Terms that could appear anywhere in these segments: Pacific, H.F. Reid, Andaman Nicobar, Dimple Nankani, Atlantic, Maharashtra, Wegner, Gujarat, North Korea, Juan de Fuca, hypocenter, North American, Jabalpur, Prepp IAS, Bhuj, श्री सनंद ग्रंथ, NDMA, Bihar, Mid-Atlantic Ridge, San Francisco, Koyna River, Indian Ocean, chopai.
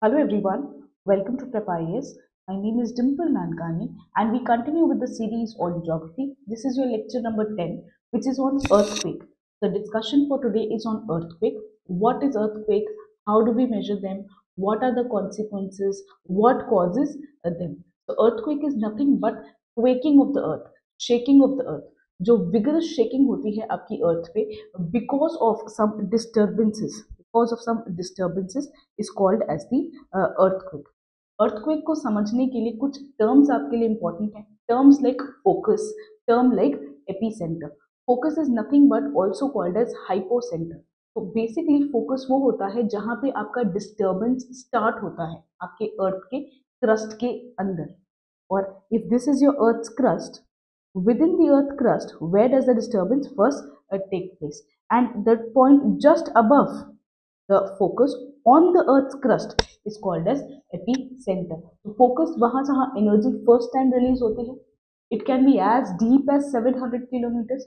Hello everyone, welcome to Prepp IAS. My name is Dimple Nankani and we continue with the series on geography. This is your lecture number 10, which is on earthquake. The discussion for today is on earthquake. What is earthquake? How do we measure them? What are the consequences? What causes them? So earthquake is nothing but quaking of the earth, shaking of the earth. जो vigorous shaking होती है आपकी earth पे because of some disturbances. Cause of some disturbances is called as the earthquake. Earthquake को समझने के लिए कुछ terms आपके लिए important हैं. Terms like focus, term like epicenter. Focus is nothing but also called as hypocenter. So basically focus वो होता है जहाँ पे आपका disturbance start होता है आपके earth के crust के अंदर. और if this is your earth's crust, within the earth crust, where does the disturbance first take place? And that point just above the focus on the earth's crust is called as epicenter. So focus वहाँ जहाँ energy first time release होती है, it can be as deep as 700 kilometers.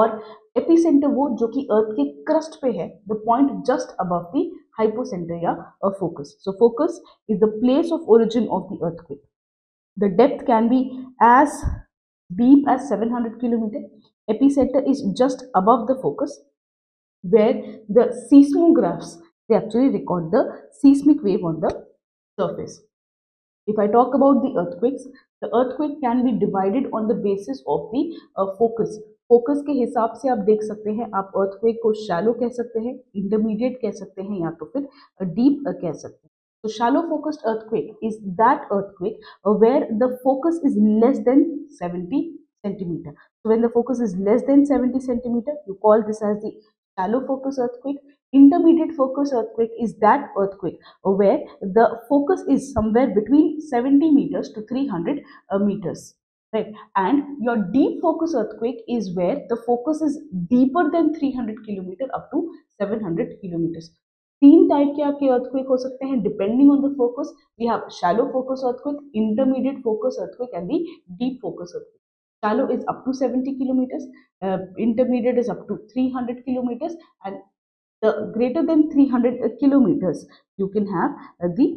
और epicenter वो जो कि earth के crust पे है, the point just above the hypocenter या focus. So focus is the place of origin of the earthquake. The depth can be as deep as 700 kilometers. Epicenter is just above the focus, where the seismographs, they actually record the seismic wave on the surface. If I talk about the earthquake can be divided on the basis of the focus. Focus के हिसाब से आप देख सकते हैं, आप earthquake को shallow कह सकते हैं, intermediate कह सकते हैं या तो फिर deep कह सकते हैं. So shallow focused earthquake is that earthquake where the focus is less than 70 centimeter. So when the focus is less than 70 centimeter, you call this as the shallow focus earthquake. Intermediate focus earthquake is that earthquake where the focus is somewhere between 70 meters to 300 meters, right? And your deep focus earthquake is where the focus is deeper than 300 kilometers up to 700 kilometers. तीन type के आपके earthquake हो सकते हैं depending on the focus. We have shallow focus earthquake, intermediate focus earthquake and the deep focus earthquake. Shallow is up to 70 kilometers, intermediate is up to 300 kilometers, and the greater than 300 kilometers you can have the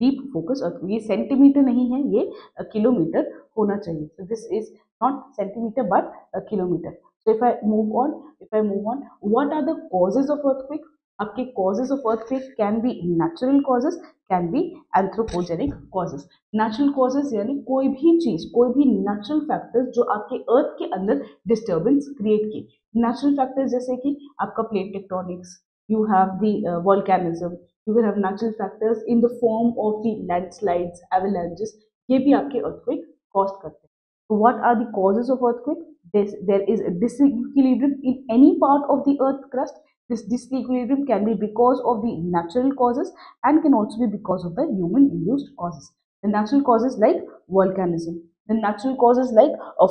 deep focus earthquake. ये centimeter नहीं है, ये kilometer होना चाहिए. So this is not centimeter but a kilometer. So if I move on, what are the causes of earthquake? आपके causes of earthquake can be natural causes, can be anthropogenic causes. Natural causes यानी कोई भी चीज़, कोई भी natural factors जो आपके earth के अंदर disturbance create की. Natural factors जैसे कि आपका plate tectonics, you have the volcanism, you will have natural factors in the form of the landslides, avalanches. ये भी आपके earthquake cause करते हैं. So what are the causes of earthquake? There is a disequilibrium in any part of the earth crust. This disequilibrium can be because of the natural causes and can also be because of the human-induced causes. The natural causes like volcanism, the natural causes like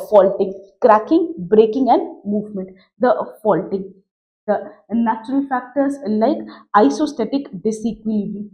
faulting, cracking, breaking and movement, the faulting, the natural factors like isostatic disequilibrium,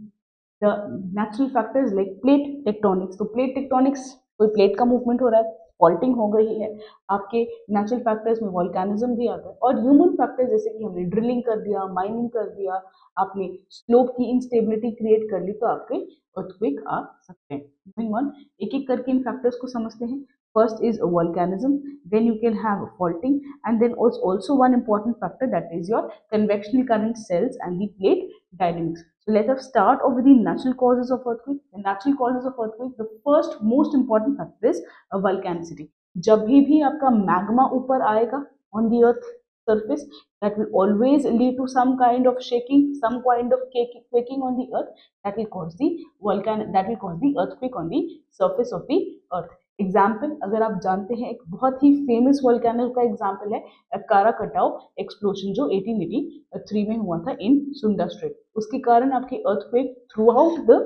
the natural factors like plate tectonics. So plate tectonics, कोई plate का movement हो रहा है, faulting हो गई है. आपके natural factors में volcanism भी आता है और human factors जैसे कि हमने drilling कर दिया, mining कर दिया, आपने slope की instability create कर ली, तो आपके earthquake आ सकते हैं. Moving on, एक-एक करके इन factors को समझते हैं. First is volcanism, then you can have faulting, and then also one important factor that is your convectional current cells and the plate dynamics. So let us start off with the natural causes of earthquake. The natural causes of earthquake, the first most important factor is volcanicity. जब भी आपका magma ऊपर आएगा on the earth surface, that will always lead to some kind of shaking, some kind of quaking on the earth. That will cause the earthquake on the surface of the earth. Example अगर आप जानते हैं, एक बहुत ही famous volcano का example है Krakatoa explosion जो 1883 में हुआ था इन सुंदर स्ट्रेट. उसके कारण आपके earthquake throughout the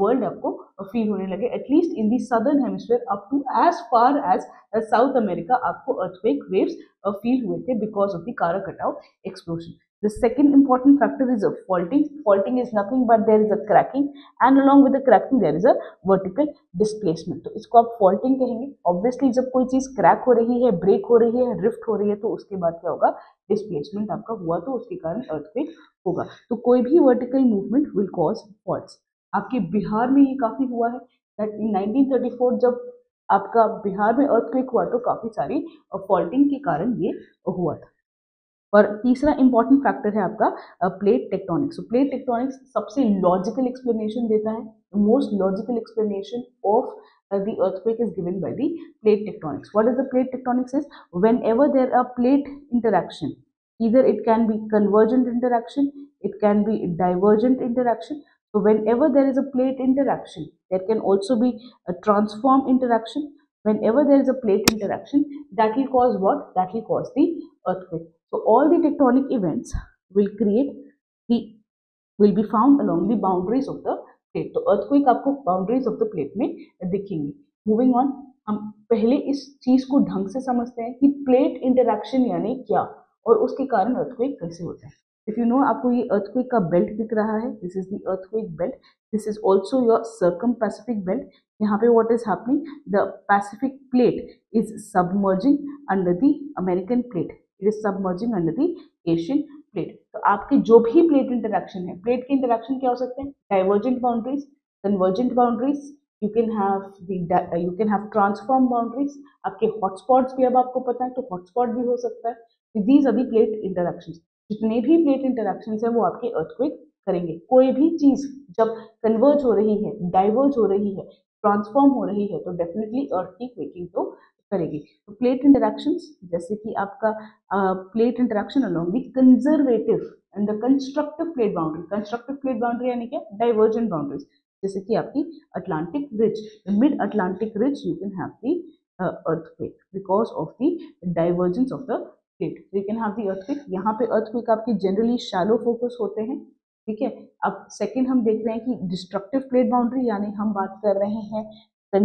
world आपको फील होने लगे, at least in the southern hemisphere up to as far as South America आपको अर्थक्वेक वेव्स फील हुए थे because of the Krakatoa explosion. The second important factor is faulting. Faulting is nothing but there is a cracking, and along with the cracking there is a vertical displacement. तो इसको आप faulting कहेंगे. Obviously जब कोई चीज़ crack हो रही है, break हो रही है, rift हो रही है, तो उसके बाद क्या होगा? Displacement आपका हुआ, तो उसके कारण earthquake होगा. तो कोई भी vertical movement will cause faults. आपके बिहार में ही काफ़ी हुआ है। दैट इन 1934 जब आपका बिहार में अर्थक्वेक हुआ तो काफ़ी सारी फॉल्टिंग के कारण ये हुआ था। और तीसरा इंपॉर्टेंट फैक्टर है आपका प्लेट टेक्टोनिक्स। प्लेट टेक्टोनिक्स सबसे लॉजिकल एक्सप्लेनेशन देता है। Most logical explanation of the earthquake is given by the plate tectonics. What is the plate tectonics is? Whenever there are plate interaction, either it can be convergent interaction, it can be divergent interaction. So whenever there is a plate interaction, there can also be a transform interaction. Whenever there is a plate interaction, that will cause what? That will cause the earthquake. So all the tectonic events will be found along the boundaries of the plate. तो earthquake आपको boundaries of the plate में दिखेंगे। Moving on, हम पहले इस चीज को ढंग से समझते हैं कि प्लेट इंटरैक्शन यानी क्या और उसके कारण अर्थक्वेक कैसे होता है। इफ यू नो, आपको ये अर्थक्वेक का बेल्ट दिख रहा है, this is the earthquake belt, this is also your circum Pacific belt. यहाँ पे what is happening, the Pacific plate is submerging under the American plate, it is submerging under the Asian plate. तो आपके जो भी plate interaction है, plate के interaction क्या हो सकते हैं? Divergent boundaries, convergent boundaries, you can have transform boundaries. आपके हॉटस्पॉट्स भी अब आपको पता है, तो हॉटस्पॉट भी हो सकता है। These are the plate interactions. जितने भी प्लेट इंटरैक्शंस है वो आपके अर्थक्वेक करेंगे। कोई भी चीज जब कन्वर्ज हो रही है, डाइवर्ज हो रही है, ट्रांसफॉर्म हो रही है, तो डेफिनेटली अर्थ की क्वेकिंग तो करेगी। तो प्लेट इंटरैक्शंस, जैसे कि आपका plate interaction along the conservative and the constructive plate boundary. Constructive plate boundary यानी क्या? डाइवर्जेंट बाउंड्रीज, जैसे कि आपकी Atlantic ridge, mid Atlantic ridge, you can have the earthquake because of the divergence of the plate, you can have the earthquake. यहाँ पे earthquake आपके generally shallow focus होते हैं, ठीक है। अब सेकेंड हम देख रहे हैं कि डिस्ट्रक्टिव प्लेट बाउंड्री, यानी हम बात कर रहे हैं, we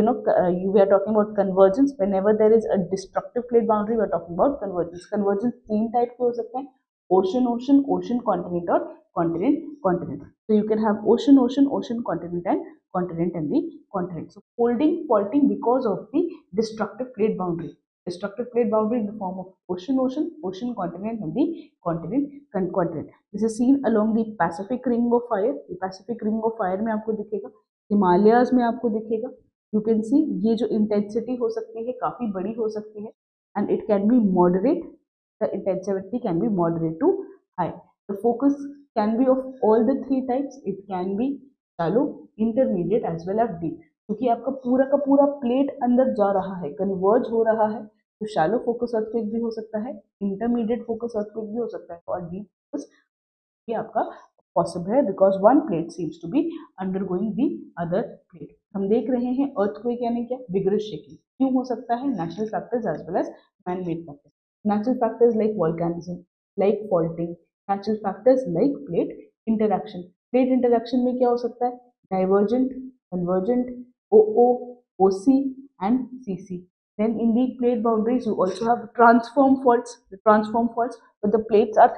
are talking about convergence. Whenever there is a destructive plate boundary, we are talking about convergence. Convergence तीन टाइप के हो सकते हैं, ocean ocean, ocean continent और continent continent. So you can have ocean ocean, ocean continent and the continent. So folding, faulting because of the destructive plate boundary. Destructive plate boundary in the form of ocean ocean, ocean continent and the continent continent. This is seen along the Pacific ring of fire. The Pacific ring of fire में आपको दिखेगा, हिमालयाज में आपको दिखेगा। You can सी ये जो intensity हो सकती है काफ़ी बड़ी हो सकती है, and it can be moderate, the intensity can be moderate to high. The focus can be of all the three types, it can be shallow, intermediate as well as deep. क्योंकि आपका पूरा का पूरा प्लेट अंदर जा रहा है, converge हो रहा है, तो शैलो फोकस अर्थक्वेक भी हो सकता है, इंटरमीडिएट फोकस अर्थक्वेक भी हो सकता है, और डीप फोकस भी आपका पॉसिबल है because one plate seems to be undergoing the other plate. हम देख रहे हैं अर्थक्वेक यानी क्या, विगरस शेकिंग। क्यों हो सकता है? Natural factors as well as man made factors. Natural factors like volcanism, like faulting, natural factors like plate interaction. Plate interaction में क्या हो सकता है? Divergent, convergent, OO, OC and CC. Then in the plate boundaries, you also have transform faults. The transform faults, but the plates are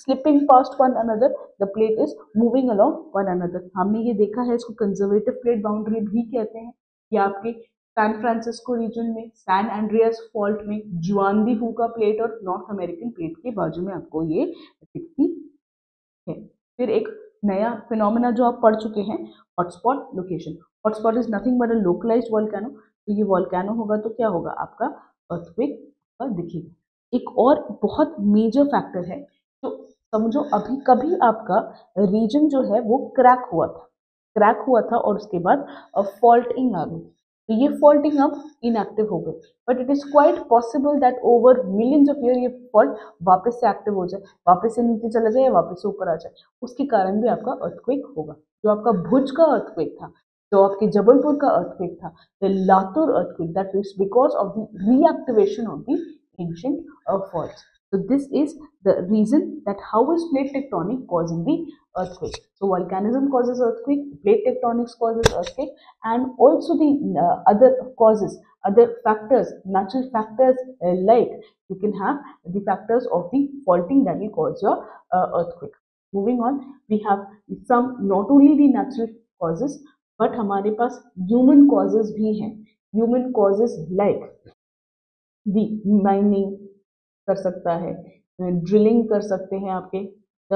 slipping past one another. The plate is moving along one another. हमने ये देखा है, इसको conservative plate boundary भी कहते हैं। या आपके सैन फ्रांसिस्को रीजन में सैन एंड्रियास फॉल्ट में जुआन डी फूका प्लेट और नॉर्थ अमेरिकन प्लेट के बाजू में आपको ये दिखती है। फिर एक नया फिनोमेना जो आप पढ़ चुके हैं, hotspot location. Hotspot is nothing but a localised volcano. तो ये वॉल्केनो होगा तो क्या होगा? आपका अर्थक्वेक पर दिखेगा। एक और बहुत मेजर फैक्टर है, तो समझो अभी कभी आपका रीजन जो है वो क्रैक हुआ था और उसके बाद फॉल्टिंग आ गई। तो ये फॉल्टिंग अब इनएक्टिव हो गई, but it is quite possible that over millions of year ये फॉल्ट वापस से एक्टिव हो जाए, वापस से नीचे चला जाए या वापस से ऊपर आ जाए। उसके कारण भी आपका अर्थक्वेक होगा। जो आपका भुज का अर्थक्वेक था, जो आपके जबलपुर का अर्थक्वेक था, the Latur earthquake, that is because of the reactivation of the ancient faults. So this is the reason that how is plate tectonic causing the earthquake. So volcanism causes earthquake, plate tectonics causes earthquake, and also the other causes, other factors, natural factors like you can have the factors of the faulting that will cause your earthquake. Moving on, we have some not only the natural causes but हमारे पास human causes भी हैं। Human causes like the mining कर सकता है, drilling कर सकते हैं, आपके the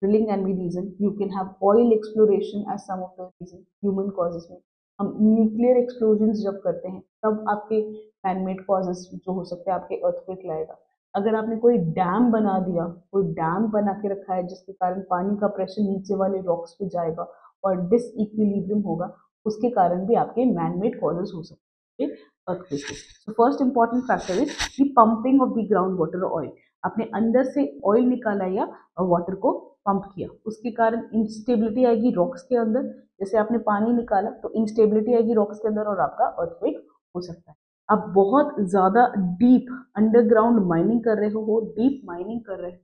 drilling can be reason. You can have oil exploration as some of the reason. Human causes में हम न्यूक्लियर explosions जब करते हैं तब आपके man-made causes जो हो सकते हैं आपके earthquake लाएगा. अगर आपने कोई डैम बना दिया, कोई डैम बना के रखा है जिसके कारण पानी का प्रेशर नीचे वाले रॉक्स पे जाएगा और डिसइक्विलिब्रियम होगा, उसके कारण भी आपके मैनमेड कॉजेस हो सकते हैं अर्थक्वेक के. So first important factor is the pumping of the ground water oil. आपने अंदर से ऑयल निकाला या वाटर को पंप किया, उसके कारण इंस्टेबिलिटी आएगी रॉक्स के अंदर. जैसे आपने पानी निकाला तो इंस्टेबिलिटी आएगी रॉक्स के अंदर और आपका अर्थक्वेक हो सकता है. आप बहुत ज़्यादा डीप अंडरग्राउंड माइनिंग कर रहे हो, डीप माइनिंग कर रहे हो,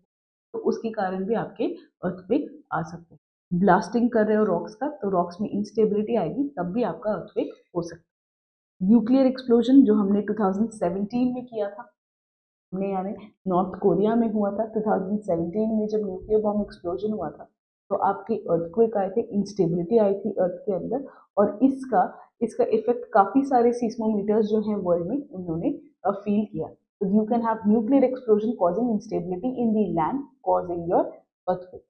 तो उसके कारण भी आपके अर्थक्वेक आ सकते हैं. ब्लास्टिंग कर रहे हो रॉक्स का तो रॉक्स में इंस्टेबिलिटी आएगी, तब भी आपका अर्थक्वेक हो सकता है. न्यूक्लियर एक्सप्लोजन जो हमने 2017 में किया था, हमने यानी नॉर्थ कोरिया में हुआ था 2017 में, जब न्यूक्लियर बॉम्ब एक्सप्लोजन हुआ था तो आपके अर्थक्वेक आए थे, इंस्टेबिलिटी आई थी अर्थ के अंदर, और इसका इफेक्ट काफ़ी सारे सीस्मोमीटर्स जो हैं वर्ल्ड में उन्होंने फील किया. तो you can have nuclear explosion causing instability in the land causing your earthquake.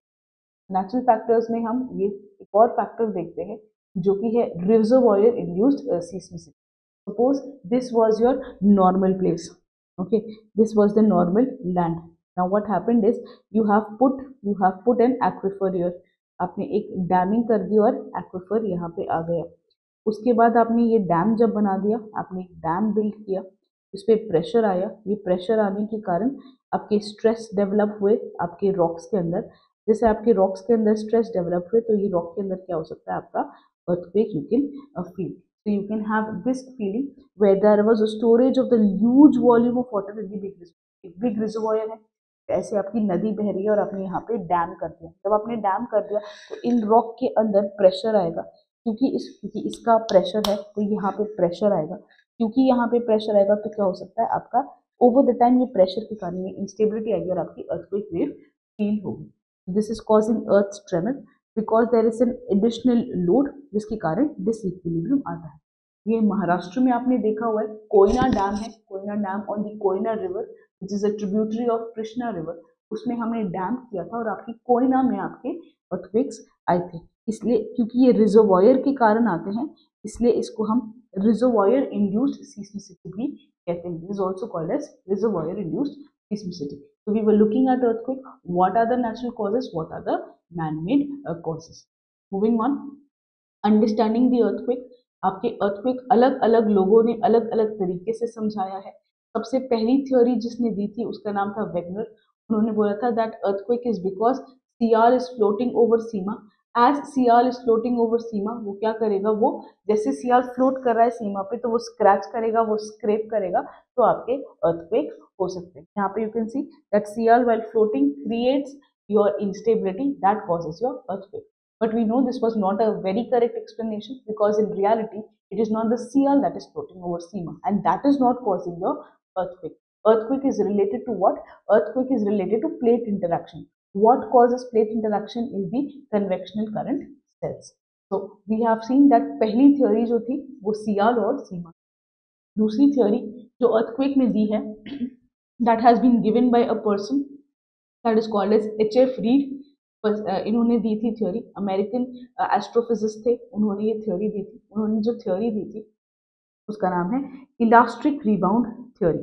Natural factors में हम ये एक और फैक्टर देखते हैं जो कि है reservoir induced seismicity. Suppose this was your normal place, okay, this was the normal land. Now what happened is you have put an aquifer here. आपने एक डैमिंग कर दी और एक्विफर यहाँ पे आ गया. उसके बाद आपने ये डैम जब बना दिया, आपने एक डैम बिल्ड किया, उस पर प्रेशर आया. ये प्रेशर आने के कारण आपके स्ट्रेस डेवलप हुए आपके रॉक्स के अंदर. जैसे आपके रॉक्स के अंदर स्ट्रेस डेवलप हुए तो ये रॉक के अंदर क्या हो सकता है, आपका earthquake you can feel. So you can have this feeling where there was a storage of the huge volume of water in the big reservoir. एक big reservoir है, ऐसे आपकी नदी बह रही है और आपने यहाँ पे डैम कर दिया. जब आपने डैम कर दिया तो इन रॉक के अंदर प्रेशर आएगा, क्योंकि इसका प्रेशर है तो यहाँ पे प्रेशर आएगा. क्योंकि यहाँ पे प्रेशर आएगा तो क्या हो सकता है, आपका ओवर द टाइम ये प्रेशर के कारण इंस्टेबिलिटी आएगी और आपकी अर्थक्वेक वेव फील होगी. This is causing earth tremor because there is an additional load, जिसके कारण डिसइक्विलिब्रियम आता है. ये महाराष्ट्र में आपने देखा हुआ है, कोयना डैम है, Koyna dam on the Koyna river which is a tributary of Krishna River. उसमें हमने डैम किया था और आपकी कोयना में आपके अर्थक्वेक्स आए थे. इसलिए क्योंकि ये रिजर्वॉयर के कारण आते हैं, इसलिए इसको हम रिजर्वॉयर इंड्यूस्ड सीस्मिसिटी भी कहते हैं. Is also called as reservoir induced seismicity. So we were looking at earthquake, what are the natural causes, what are the manmade causes. Moving on, understanding the earthquake. आपके अर्थक्वेक अलग अलग लोगों ने अलग अलग तरीके से समझाया है. सबसे पहली थ्योरी जिसने दी थी उसका नाम था वेगनर. उन्होंने बोला था that earthquake is because sial is floating over sima. As sial is floating over sima, वो क्या करेगा, वो जैसे सियाल फ्लोट कर रहा है सीमा पे तो वो स्क्रैच करेगा, वो स्क्रेप करेगा, तो आपके अर्थक्वेक हो सकते हैं. यहाँ पे you can see that sial while floating creates your instability that causes your earthquake. But we know this was not a very correct explanation because in reality it is not the sial that is floating over seema and that is not causing your earthquake. Earthquake is related to what? Earthquake is related to plate interaction. What causes plate interaction is the convectional current cells. So we have seen that पहली theory जो थी वो sial और seema. दूसरी theory जो earthquake में दी है that has been given by a person that is called as H.F. Reid. इन्होंने दी थी थ्योरी, अमेरिकन एस्ट्रोफिजिस्ट थे, उन्होंने ये थ्योरी दी थी. उन्होंने जो थ्योरी दी थी उसका नाम है इलास्टिक रिबाउंड थ्योरी.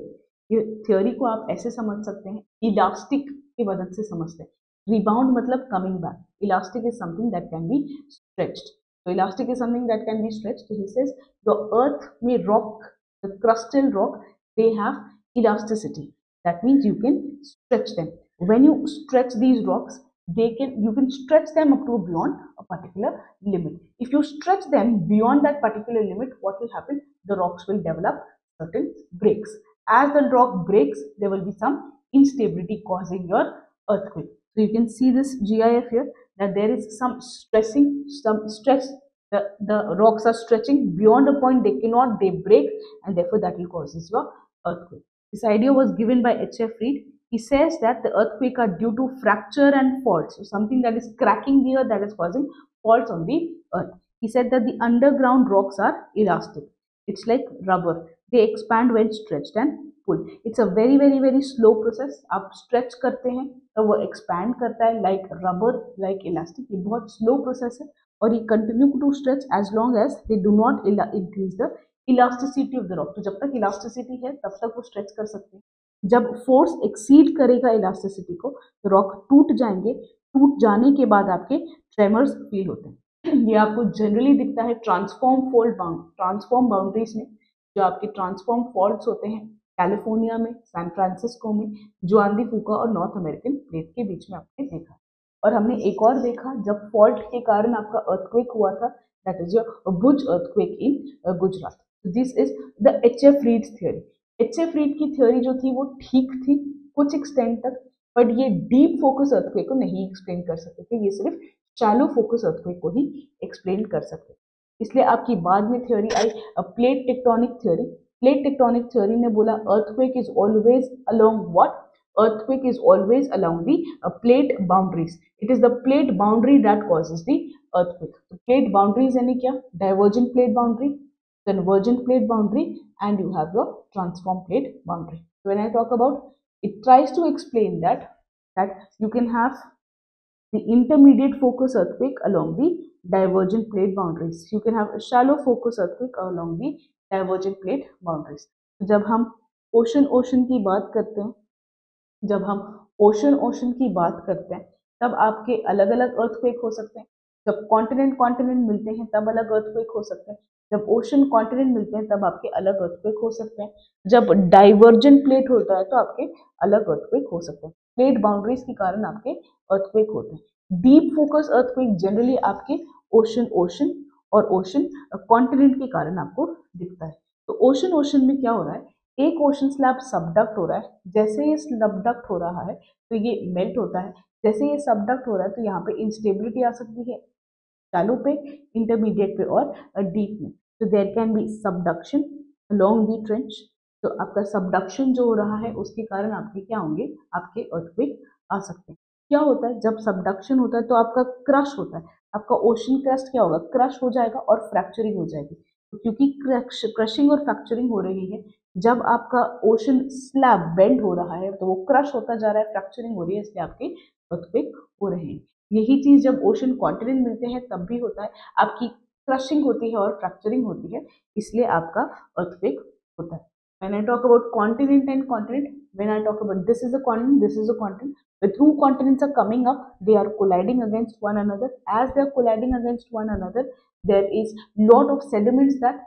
ये थ्योरी को आप ऐसे समझ सकते हैं, इलास्टिक की मदद से समझते हैं. रिबाउंड मतलब coming back, elastic is something that can be stretched. तो elastic is something that can be stretched. He says the earth में rock, the crustal rock, they have elasticity. That means you can stretch them. When you stretch these rocks, you can stretch them up to beyond a particular limit. If you stretch them beyond that particular limit, what will happen? The rocks will develop certain breaks. As the rock breaks, there will be some instability causing your earthquake. So you can see this GIF here that there is some stressing, some stress. The rocks are stretching beyond a point they cannot, they break, and therefore that will causes your earthquake. This idea was given by H.F. Reid. He says that the earthquake are due to fracture and faults. So something that is cracking the earth that is causing faults on the earth. He said that the underground rocks are elastic. It's like rubber. They expand when stretched and pull. It's a very very very slow process. आप stretch करते हैं और वो expand करता है like rubber, like elastic. ये बहुत slow process है और ये continue to stretch as long as they do not increase the elasticity of the rock. तो जब तक इलास्टिसिटी है तब तक वो स्ट्रेच कर सकते हैं. जब फोर्स एक्सीड करेगा इलास्टिसिटी को तो रॉक टूट जाएंगे. टूट जाने के बाद आपके ट्रेमर्स फील होते हैं. ये आपको जनरली दिखता है ट्रांसफॉर्म बाउंड्रीज में. जो आपके ट्रांसफॉर्म फॉल्ट्स होते हैं कैलिफोर्निया में, सैन फ्रांसिस्को में, जुआन डी फूका और नॉर्थ अमेरिकन प्लेट के बीच में आपने देखा. और हमने एक और देखा जब फॉल्ट के कारण आपका अर्थक्वेक हुआ था, that is your Bhuj earthquake in Gujarat. This is the H.F. Reid theory. H.F. Reid की थ्योरी जो थी वो ठीक थी कुछ एक्सटेंड तक, बट ये डीप फोकस अर्थक्वेक को नहीं एक्सप्लेन कर सकते थे. ये सिर्फ शैलो फोकस अर्थक्वेक को ही एक्सप्लेन कर सकते. इसलिए आपकी बाद में थ्योरी आई plate tectonic theory. Plate tectonic theory ने बोला earthquake is always along what? Earthquake is always along the plate boundaries. It is the plate boundary that causes the earthquake. Plate boundaries यानी क्या? Divergent plate boundary, convergent plate boundary and you have your transform plate boundary. So when I talk about it tries to explain that you can have the intermediate focus earthquake along the divergent plate boundaries. You can have a shallow focus earthquake along the divergent plate boundaries. जब हम ocean की बात करते हैं, तब आपके अलग अलग अर्थक्वेक हो सकते हैं. जब continent मिलते हैं तब अलग अर्थक्वेक हो सकते हैं. जब ओशन कॉन्टिनेंट मिलते हैं तब आपके अलग अर्थक्वेक हो सकते हैं. जब डाइवर्जेंट प्लेट होता है तो आपके अलग अर्थक्वेक हो सकते हैं. प्लेट बाउंड्रीज के कारण आपके अर्थक्वेक होते हैं. डीप फोकस अर्थक्वेक जनरली आपके ओशन और ओशन कॉन्टिनेंट के कारण आपको दिखता है. तो ओशन में क्या हो रहा है? एक ओशन स्लैब सबडक्ट हो रहा है. जैसे ये सबडक्ट हो रहा है तो ये मेल्ट होता है. जैसे ये सबडक्ट हो रहा है तो यहाँ पे इंस्टेबिलिटी आ सकती है, शैलो पे, इंटरमीडिएट पे और डीप में. तो there can be subduction along the trench. तो आपका सबडक्शन जो हो रहा है उसके कारण आपके क्या होंगे? आपके अर्थक्वेक आ सकते हैं. क्या होता है जब सबडक्शन होता है? तो आपका क्रश होता है. आपका ओशन क्रस्ट क्या होगा? क्रश हो जाएगा और फ्रैक्चरिंग हो जाएगी. तो क्योंकि क्रशिंग और फ्रैक्चरिंग हो रही है, जब आपका ओशन स्लैब बेंड हो रहा है तो वो क्रश होता जा रहा है, फ्रैक्चरिंग हो रही है, इसलिए आपके अर्थक्वेक हो रहे हैं. यही चीज़ जब ओशन कॉन्टिनेंट मिलते हैं तब भी होता है. आपकी क्रशिंग होती है और फ्रैक्चरिंग होती है, इसलिए आपका अर्थक्वेक होता है. When I talk about continent and continent, when I talk about this is a continent, this is a continent, the two continents are coming up, they are colliding against one another. As they are colliding against one another, there is lot of sediments that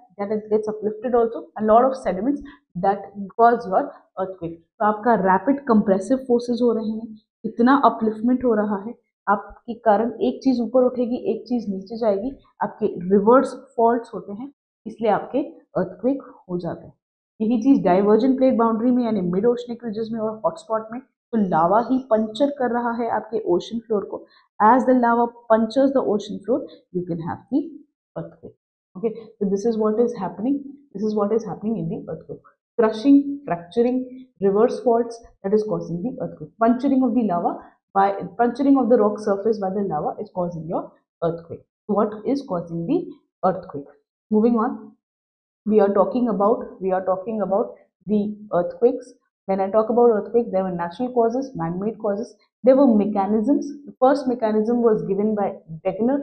gets uplifted also, a lot of sediments that cause your earthquake. तो आपका rapid compressive forces हो रहे हैं. इतना upliftment हो रहा है, आपके कारण एक चीज़ ऊपर उठेगी, एक चीज़ नीचे जाएगी. आपके रिवर्स फॉल्ट्स होते हैं, इसलिए आपके अर्थक्वेक हो जाते हैं. यही चीज़ डाइवर्जेंट प्लेट बाउंड्री में यानी मिड ओशनिक रिजेस में और हॉटस्पॉट में. तो लावा ही पंचर कर रहा है आपके ओशन फ्लोर को. As the lava punctures the ocean floor, you can have the earthquake. Okay, तो this is what is happening. This is what is happening in the earthquake. Crushing, fracturing, reverse faults, that is causing the earthquake. Puncturing of the lava by puncturing of the rock surface by the lava is causing your earthquake. What is causing the earthquake? Moving on, we are talking about the earthquakes. When I talk about earthquakes, there were natural causes, man-made causes. There were mechanisms. The first mechanism was given by Wegner.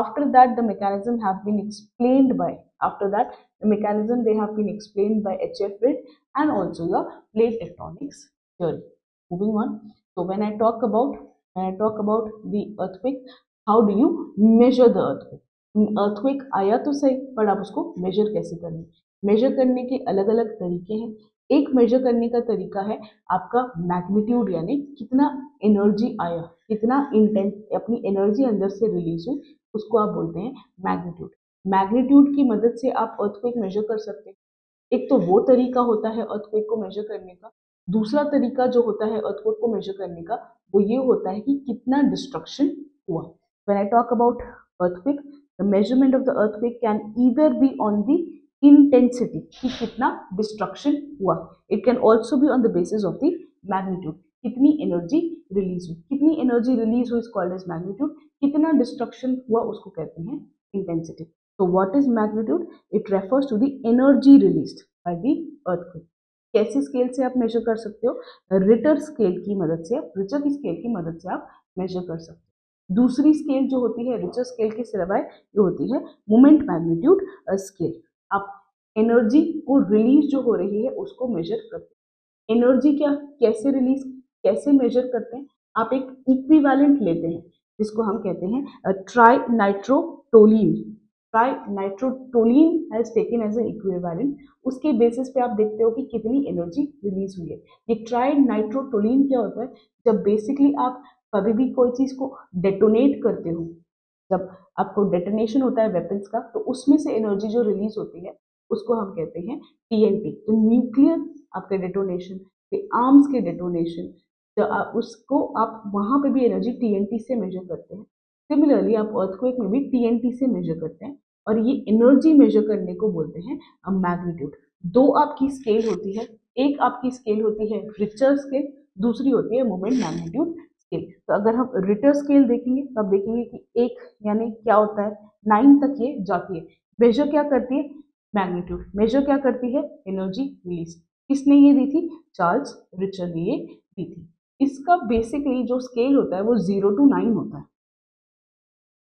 After that, the mechanism have been explained by. After that, the mechanism they have been explained by H.F. Reid and also your plate tectonics theory. Moving on. So when I talk about the earthquake, how do you measure the earthquake? Earthquake आया तो सही, पर आप उसको measure कैसे करें? Measure करने के अलग अलग तरीके हैं. एक measure करने का तरीका है आपका magnitude, यानी कितना energy आया, कितना intense अपनी energy अंदर से release हुई, उसको आप बोलते हैं magnitude. Magnitude की मदद से आप earthquake measure कर सकते हैं. एक तो वो तरीका होता है earthquake को measure करने का. दूसरा तरीका जो होता है अर्थक्वेक को मेजर करने का वो ये होता है कि कितना डिस्ट्रक्शन हुआ. When I talk about earthquake, the measurement of the earthquake can either be on the intensity, कि कितना डिस्ट्रक्शन हुआ. It can also be on the basis of the magnitude, कितनी एनर्जी रिलीज हुई. कितनी एनर्जी रिलीज हुई is called as magnitude. कितना destruction हुआ उसको कहते हैं intensity. So what is magnitude? It refers to the energy released by the earthquake. कैसी स्केल से आप मेजर कर सकते हो? रिटर स्केल की मदद से, आप रिचर की स्केल की मदद से आप मेजर कर सकते हो। दूसरी स्केल जो होती है रिचर स्केल के सिवाय ये होती है मोमेंट मैग्नीट्यूड स्केल। आप एनर्जी को रिलीज जो हो रही है उसको मेजर करते हैं। एनर्जी क्या कैसे रिलीज कैसे मेजर करते हैं? आप एक इक्विवेलेंट लेते हैं जिसको हम कहते हैं trinitrotoluene. Trinitrotoluene has taken as a equivalent. उसके बेसिस पे आप देखते हो कि कितनी एनर्जी रिलीज हुई है। ये ट्राई नाइट्रोटोलिन क्या होता है? जब बेसिकली आप कभी भी कोई चीज़ को डेटोनेट करते हो, जब आपको डेटोनेशन होता है वेपन्स का, तो उसमें से एनर्जी जो रिलीज होती है उसको हम कहते हैं TNT। तो न्यूक्लियर आपके डेटोनेशन, आर्म्स के डेटोनेशन, तो उसको आप वहाँ पे भी एनर्जी TNT से मेजर करते हैं। सिमिलरली आप अर्थक्वेक में भी TNT से मेजर करते हैं और ये एनर्जी मेजर करने को बोलते हैं मैग्नीट्यूड। दो आपकी स्केल होती है, एक आपकी स्केल होती है रिचर स्केल, दूसरी होती है मोमेंट मैग्नीट्यूड स्केल। तो अगर हम रिटर स्केल देखेंगे तो आप देखेंगे कि एक यानी क्या होता है 9 तक ये जाती है। मेजर क्या करती है? मैग्नीट्यूड। मेजर क्या करती है? Energy release. किसने ये दी थी? चार्ल्स रिचर ने ये दी थी। इसका बेसिकली जो स्केल होता है वो 0 to 9 होता है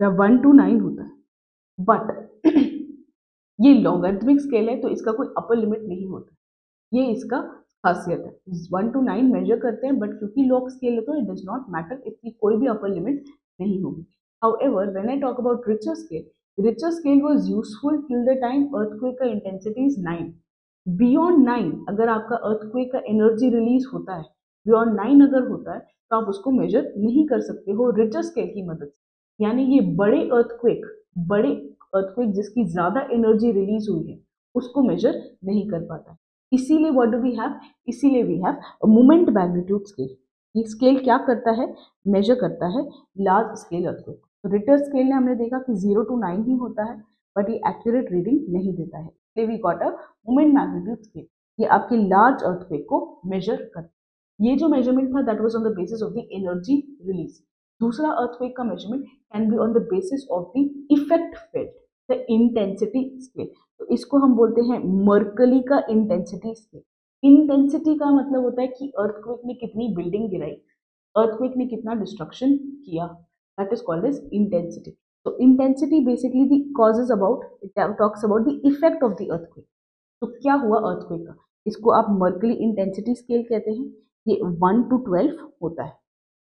या 1 to 9 होता है, बट ये लॉगरिथमिक स्केल है तो इसका कोई अपर लिमिट नहीं होता। ये इसका खासियत है। 1 to 9 मेजर करते हैं, बट क्योंकि लॉग स्केल है तो इट डज नॉट मैटर, इसकी कोई भी अपर लिमिट नहीं होगी। However when I talk about Richter scale, Richter scale was useful till the time earthquake का इंटेंसिटी इज 9। बियॉन्ड 9 अगर आपका अर्थक्वेक का एनर्जी रिलीज होता है, बियॉन्ड 9 अगर होता है तो आप उसको मेजर नहीं कर सकते हो रिचर स्केल की मदद से। यानी ये बड़े अर्थक्वेक जिसकी ज़्यादा एनर्जी रिलीज हुई है उसको मेजर नहीं कर पाता। इसीलिए व्हाट डू वी हैव? इसीलिए we have moment magnitude scale. ये स्केल क्या करता है? मेजर करता है large scale earthquake. Richter scale में हमने देखा कि 0 to 9 ही होता है, बट ये एक्यूरेट रीडिंग नहीं देता है। इसलिए we got a moment magnitude scale. ये आपके लार्ज अर्थक्वेक को मेजर करता है। ये जो मेजरमेंट था that was on the basis of the energy release. दूसरा अर्थक्वेक का measurement can be on the basis of the effect felt, the intensity scale. तो इसको हम बोलते हैं मर्कली का इंटेंसिटी स्केल। इंटेंसिटी का मतलब होता है कि अर्थक्वेक ने कितनी बिल्डिंग गिराई, अर्थक्वेक ने कितना डिस्ट्रक्शन किया, that is called as intensity. तो intensity basically the causes about, it talks about the effect of the earthquake. तो क्या हुआ अर्थक्वेक का? इसको आप मर्कली इंटेंसिटी स्केल कहते हैं। ये 1 to 12 होता है।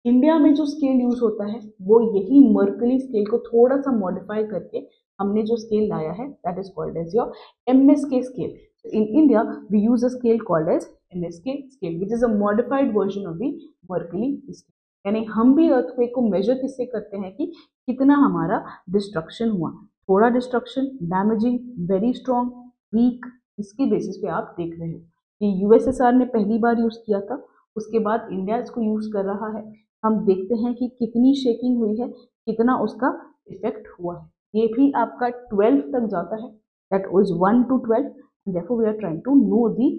इंडिया में जो स्केल यूज होता है वो यही मर्कली स्केल को थोड़ा सा मॉडिफाई करके हमने जो स्केल लाया है that is called as your MSK scale. In India we use a scale called as MSK scale which is a modified version of the Mercalli scale. यानी हम भी अर्थक्वेक को मेजर किससे करते हैं कि कितना हमारा डिस्ट्रक्शन हुआ। थोड़ा destruction, damaging, very strong, weak, इसके बेसिस पे आप देख रहे हो कि USSR ने पहली बार यूज किया था, उसके बाद इंडिया इसको यूज़ कर रहा है। हम देखते हैं कि कितनी शेकिंग हुई है, कितना उसका इफेक्ट हुआ है। ये भी आपका 12 तक जाता है, that is 1 to 12। Therefore we are trying to know the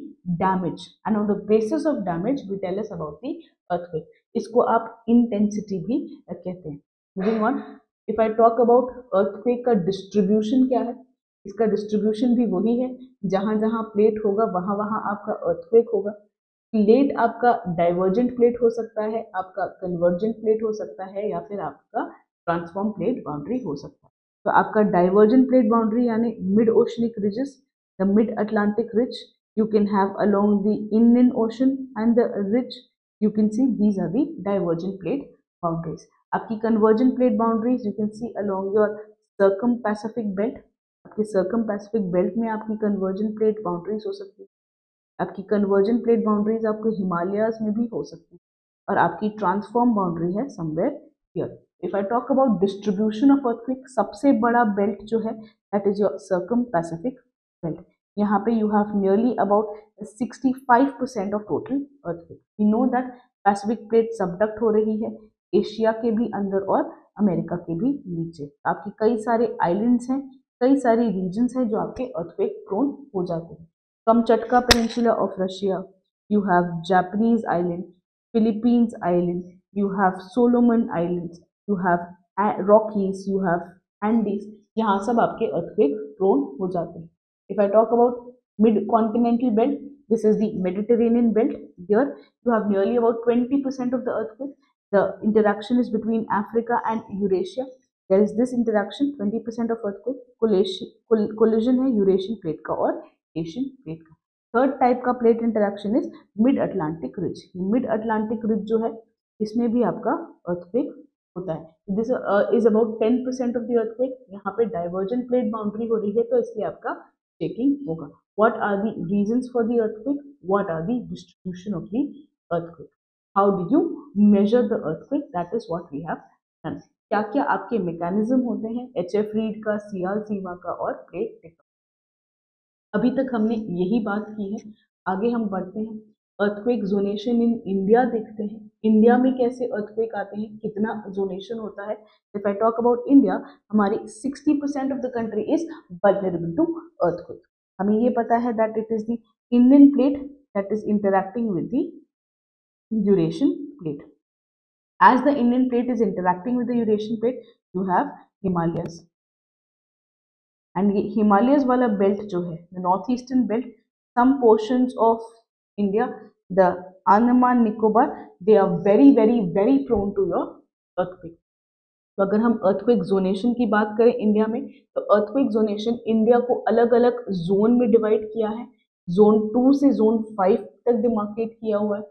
damage and on the basis of damage we tell us about the earthquake. इसको आप इंटेंसिटी भी कहते हैं। Moving on, if I talk about earthquake का distribution क्या है? इसका distribution भी वही है, जहाँ जहाँ प्लेट होगा वहाँ वहाँ आपका अर्थक्वेक होगा। प्लेट आपका डाइवर्जेंट प्लेट हो सकता है, आपका कन्वर्जेंट प्लेट हो सकता है, या फिर आपका ट्रांसफॉर्म प्लेट बाउंड्री हो सकता है। तो आपका डाइवर्जेंट प्लेट बाउंड्री यानी mid oceanic ridges, the mid Atlantic ridge, you can have along the Indian Ocean and the ridge, you can see these are the divergent plate boundaries. आपकी convergent plate boundaries you can see along your circum-Pacific belt. आपके circum-Pacific belt में आपकी convergent plate boundaries हो सकती है। आपकी convergent plate boundaries आपको हिमालयाज में भी हो सकती है, और आपकी ट्रांसफॉर्म बाउंड्री है somewhere here. If I talk about distribution of earthquake, सबसे बड़ा बेल्ट जो है that is your circum-Pacific belt. यहाँ पे you have nearly about 65% of total earthquake. You know that Pacific plate subduct हो रही है एशिया के भी अंदर और अमेरिका के भी नीचे। आपके कई सारे आइलैंड्स हैं, कई सारे रीजन्स हैं जो आपके अर्थक्वेक प्रोन हो जाते हैं। From Chatka Peninsula of Russia, you have Japanese island, Philippines island, you have Solomon islands, you have Rockies, you have Andes. यहाँ सब आपके earthquake prone हो जाते हैं। If I talk about mid continental belt, This is the Mediterranean belt. Here you have nearly about 20% of the earthquake. The interaction is between Africa and Eurasia. There is this interaction, 20% of earthquake collision है Eurasian plate का और Asian plate का. Third type का plate interaction is mid Atlantic ridge. Mid Atlantic ridge जो है इसमें भी आपका अर्थक्वेक होता है. This is about 10% of the earthquake. यहाँ पे डाइवर्जेंट प्लेट बाउंड्री हो रही है तो इसलिए आपका चेकिंग होगा. What are the reasons for the earthquake? What are the distribution of the earthquake? How do you measure the earthquake? That is what we have done. क्या क्या आपके mechanism होते हैं H.F. Reid का, सीआर सीमा का और plate tectonics. अभी तक हमने यही बात की है. आगे हम बढ़ते हैं. अर्थक्वेक जोनेशन इन इंडिया देखते हैं. इंडिया में कैसे अर्थक्वेक आते हैं, कितना जोनेशन होता है. If I talk about India, हमारी 60% of the country is vulnerable to earthquake. हमें ये पता है that it is the Indian plate that is interacting with the Eurasian plate. As the Indian plate is interacting with the Eurasian plate, you have Himalayas. And ये हिमालयस वाला belt जो है, north eastern belt, some portions of India, the Andaman Nicobar, they are very, very, very prone to your earthquake. तो अगर हम earthquake zonation की बात करें इंडिया में, तो earthquake zonation इंडिया को अलग अलग जोन में डिवाइड किया है. जोन 2 से जोन 5 तक डिमार्केट किया हुआ है.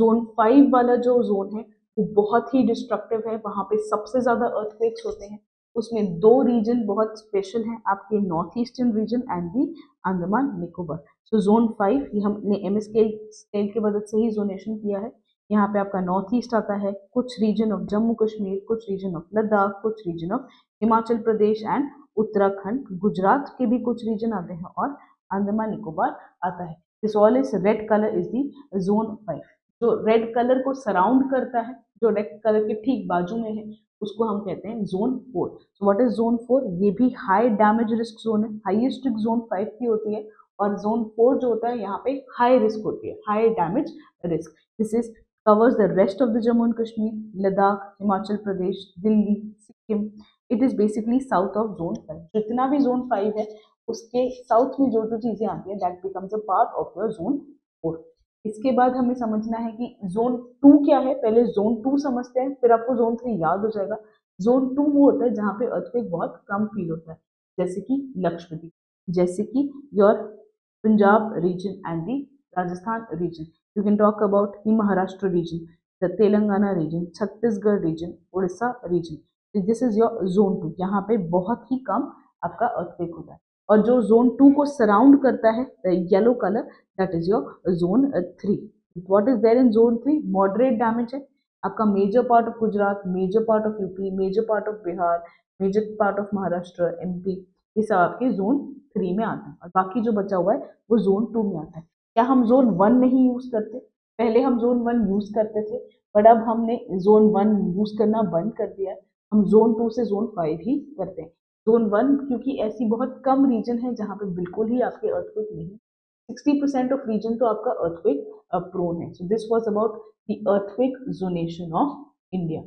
जोन 5 वाला जो जोन है वो बहुत ही डिस्ट्रक्टिव है. वहाँ पे सबसे ज़्यादा earthquakes होते हैं. उसमें दो रीजन बहुत स्पेशल हैं, आपके north eastern region and the Andaman Nicobar. So zone 5, ये हमने एमएसके स्केल की मदद से ही जोनेशन किया है. यहाँ पे आपका नॉर्थ ईस्ट आता है, कुछ रीजन ऑफ जम्मू कश्मीर, कुछ रीजन ऑफ लद्दाख, कुछ region of Himachal Pradesh and Uttarakhand, Gujarat के भी कुछ रीजन आते हैं और अंडमान निकोबार आता है. This all is red colour is the zone 5. जो रेड कलर को सराउंड करता है, जो रेड कलर के ठीक बाजू में है, उसको हम कहते हैं zone 4. So what is zone 4? ये भी हाई डैमेज रिस्क जोन है. हाईएस्ट रिस्क जोन 5 की होती है और जोन 4 जो होता है यहाँ पे हाई रिस्क होती है, high damage risk. This is covers the rest of the Jammu and Kashmir, Ladakh, Himachal Pradesh, Delhi, Sikkim. It is basically south of zone 5. जितना भी जोन 5 है उसके साउथ में जो जो चीज़ें आती है, that becomes a part of your zone 4. इसके बाद हमें समझना है कि जोन 2 क्या है. पहले जोन 2 समझते हैं, फिर आपको जोन 3 याद हो जाएगा. जोन 2 वो होता है जहाँ पे अर्थक्वेक बहुत कम फील होता है, जैसे कि लक्षद्वीप, जैसे कि your Punjab region and the Rajasthan region. You can talk about the Maharashtra region, the Telangana region, Chhattisgarh region, Orissa region. This is your zone 2. यहाँ पे बहुत ही कम आपका अर्थक्वेक होता है. और जो जोन 2 को सराउंड करता है, the yellow colour, that is your zone 3. What is there in zone 3? Moderate damage है. आपका major part of Gujarat, major part of UP, major part of Bihar, major part of Maharashtra, MP, ये सब आपके जोन 3 में आता है. और बाकी जो बचा हुआ है वो जोन 2 में आता है. क्या हम जोन 1 नहीं यूज़ करते? पहले हम जोन 1 यूज़ करते थे, बट अब हमने जोन 1 यूज़ करना बंद कर दिया है. हम जोन 2 से जोन 5 ही करते हैं. जोन 1 क्योंकि ऐसी बहुत कम रीजन है जहाँ पे बिल्कुल ही आपके अर्थक्वेक नहीं. 60% ऑफ रीजन तो आपका अर्थक्वेक प्रोन है. So this was about the earthquake zonation of India.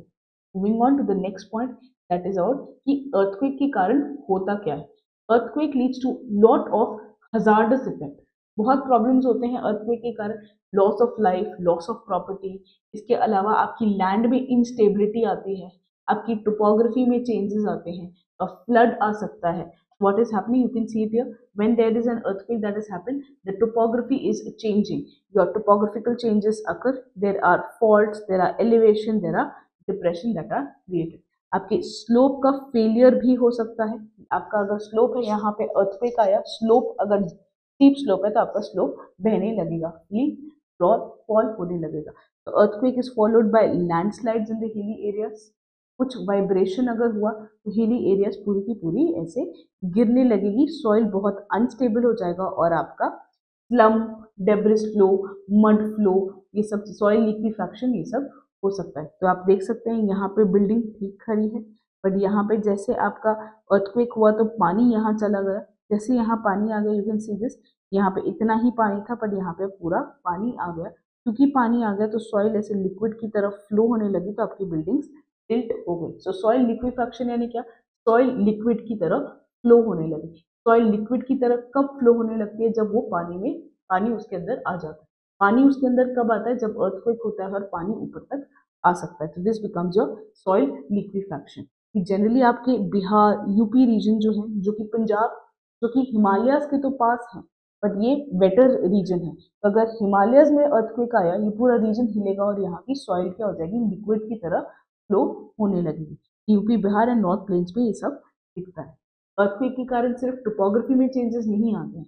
Moving on to the next point, that is our कि अर्थक्वेक के कारण होता क्या है. Earthquake leads to lot of hazardous effect. बहुत प्रॉब्लम्स होते हैं अर्थक्वेक के कारण. Loss of life, loss of property, इसके अलावा आपकी लैंड में इंस्टेबिलिटी आती है, आपकी टोपोग्राफी में चेंजेस आते हैं, फ्लड आ सकता है. What is happening? You can see it here. When there is an earthquake that has happened, the topography is changing. Your topographical changes occur. There are faults, there are elevation, there are depression that are created. आपके slope का failure भी हो सकता है. आपका अगर slope है, यहाँ पे अर्थक्वेक आया, स्लोप अगर स्टीप स्लोप है तो आपका स्लोप बहने लगेगा, फॉल होने लगेगा. तो earthquake is followed by landslides in the hilly areas. कुछ वाइब्रेशन अगर हुआ तो हिली एरियाज पूरी की पूरी ऐसे गिरने लगेगी. सॉइल बहुत अनस्टेबल हो जाएगा और आपका slum, debris flow, mud flow, ये सब, सॉइल लिक्विफैक्शन, ये सब हो सकता है. तो आप देख सकते हैं यहाँ पे बिल्डिंग ठीक खड़ी है, बट यहाँ पे जैसे आपका अर्थक्वेक हुआ तो पानी यहाँ चला गया. जैसे यहाँ पानी आ गया, यू कैन सी दिस, यहाँ पे इतना ही पानी था बट यहाँ पे पूरा पानी आ गया. क्योंकि पानी आ गया तो सॉइल ऐसे लिक्विड की तरफ फ्लो होने लगी, तो आपकी बिल्डिंग्स टिल्ट हो गई. सो सॉइल लिक्विफैक्शन यानी क्या? सॉइल लिक्विड की तरफ फ्लो होने लगी. सॉइल लिक्विड की तरफ कब फ्लो होने लगती है? जब वो पानी में पानी उसके अंदर आ जाता है। पानी उसके अंदर कब आता है? जब अर्थक्वेक होता है और पानी ऊपर तक आ सकता है। तो this becomes your soil liquefaction. Generally आपके बिहार यूपी रीजन जो है, जो कि पंजाब, जो कि हिमालयाज के तो पास है बट ये वेटर रीजन है, तो अगर हिमालयाज में अर्थक्वेक आया ये पूरा रीजन हिलेगा और यहाँ की सॉइल क्या हो जाएगी? लिक्विड की तरह फ्लो होने लगेगी। UP Bihar and north plains में ये सब दिखता है। अर्थक्वेक के कारण सिर्फ टोपोग्राफी में चेंजेस नहीं आते हैं,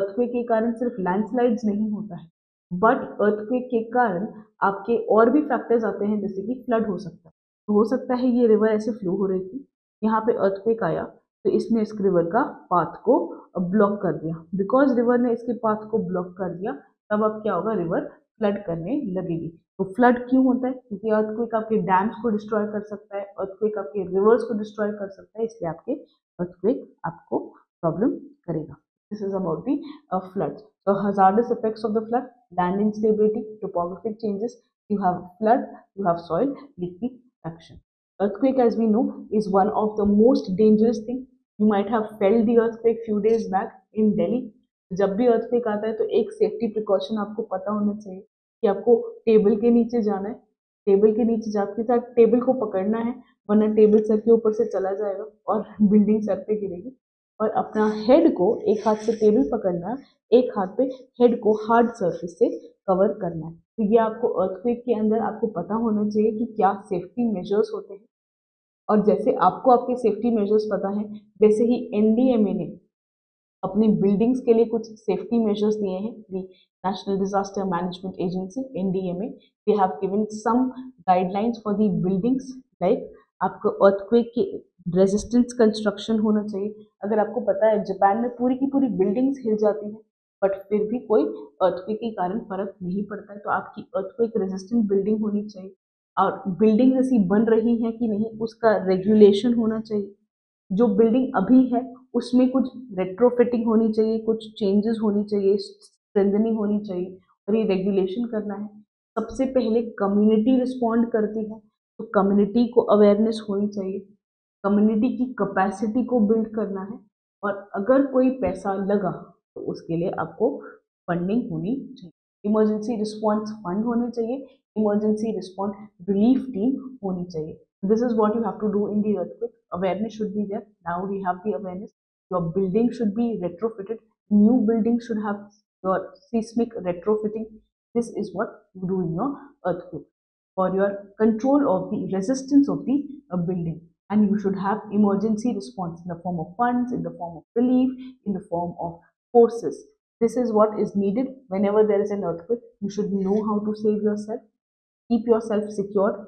अर्थक्वेक के कारण सिर्फ लैंडस्लाइड्स नहीं होता है, बट अर्थक्वेक के कारण आपके और भी फैक्टर्स आते हैं, जैसे कि फ्लड हो सकता है। तो हो सकता है ये रिवर ऐसे फ्लो हो रही थी, यहाँ पे अर्थक्वेक आया तो इसने इस रिवर का पाथ को ब्लॉक कर दिया। बिकॉज रिवर ने इसके पाथ को ब्लॉक कर दिया, तब अब क्या होगा? रिवर फ्लड करने लगेगी। तो फ्लड क्यों होता है? क्योंकि अर्थक्वेक आपके डैम्स को डिस्ट्रॉय कर सकता है, अर्थक्वेक आपके रिवर्स को डिस्ट्रॉय कर सकता है, इसलिए आपके अर्थक्वेक आपको प्रॉब्लम करेगा। This is about the flood. So hazardous effects of the flood, land instability, topographic changes, you have flood, you have soil liquefaction. Earthquake, as we know, is one of the most dangerous thing. You might have felt the earthquake few days back in Delhi. जब भी earthquake आता है तो एक safety precaution आपको पता होना चाहिए कि आपको table के नीचे जाना है, table के नीचे जाके साथ table को पकड़ना है, वरना table सर के ऊपर से चला जाएगा और building सर पे गिरेगी। और अपना head को एक हाथ से table पकड़ना है, एक हाथ पे head को hard surface से cover करना है। तो ये आपको earthquake के अंदर आपको पता होना चाहिए कि क्या safety measures होते हैं। और जैसे आपको आपके सेफ्टी मेजर्स पता है, वैसे ही एनडीएमए ने अपने बिल्डिंग्स के लिए कुछ सेफ्टी मेजर्स दिए हैं। The national disaster management agency NDMA, they have given some guidelines for the buildings, like आपको अर्थक्वेक के रेजिस्टेंस कंस्ट्रक्शन होना चाहिए। अगर आपको पता है जापान में पूरी की पूरी बिल्डिंग्स हिल जाती हैं बट फिर भी कोई अर्थक्वेक के कारण फर्क नहीं पड़ता है, तो आपकी अर्थक्वेक रेजिस्टेंट बिल्डिंग होनी चाहिए। और बिल्डिंग ऐसी बन रही है कि नहीं, उसका रेगुलेशन होना चाहिए। जो बिल्डिंग अभी है उसमें कुछ रेट्रोफिटिंग होनी चाहिए, कुछ चेंजेस होनी चाहिए, स्ट्रेंथनिंग होनी चाहिए, और ये रेगुलेशन करना है। सबसे पहले कम्युनिटी रिस्पॉन्ड करती है, तो कम्युनिटी को अवेयरनेस होनी चाहिए, कम्युनिटी की कैपेसिटी को बिल्ड करना है, और अगर कोई पैसा लगा तो उसके लिए आपको फंडिंग होनी चाहिए। इमरजेंसी रिस्पॉन्स फंड होने चाहिए, इमरजेंसी रिस्पॉन्स रिलीफ टीम होनी चाहिए। This is what you have to do in the earthquake. Awareness should be there, now we have the awareness. Your building should be retrofitted, new building should have your seismic retrofitting. This is what you do in your earthquake for your control of the resistance of the building. And you should have emergency response in the form of funds, in the form of relief, in the form of forces. This is what is needed whenever there is an earthquake. You should know how to save yourself, keep yourself secured,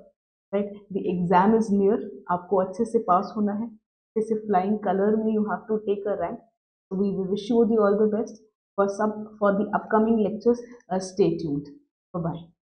right? The exam is near, आपको अच्छे से पास होना है, अच्छे से flying color में you have to take a rank. So we wish you all the best for the upcoming lectures. Stay tuned. Bye bye.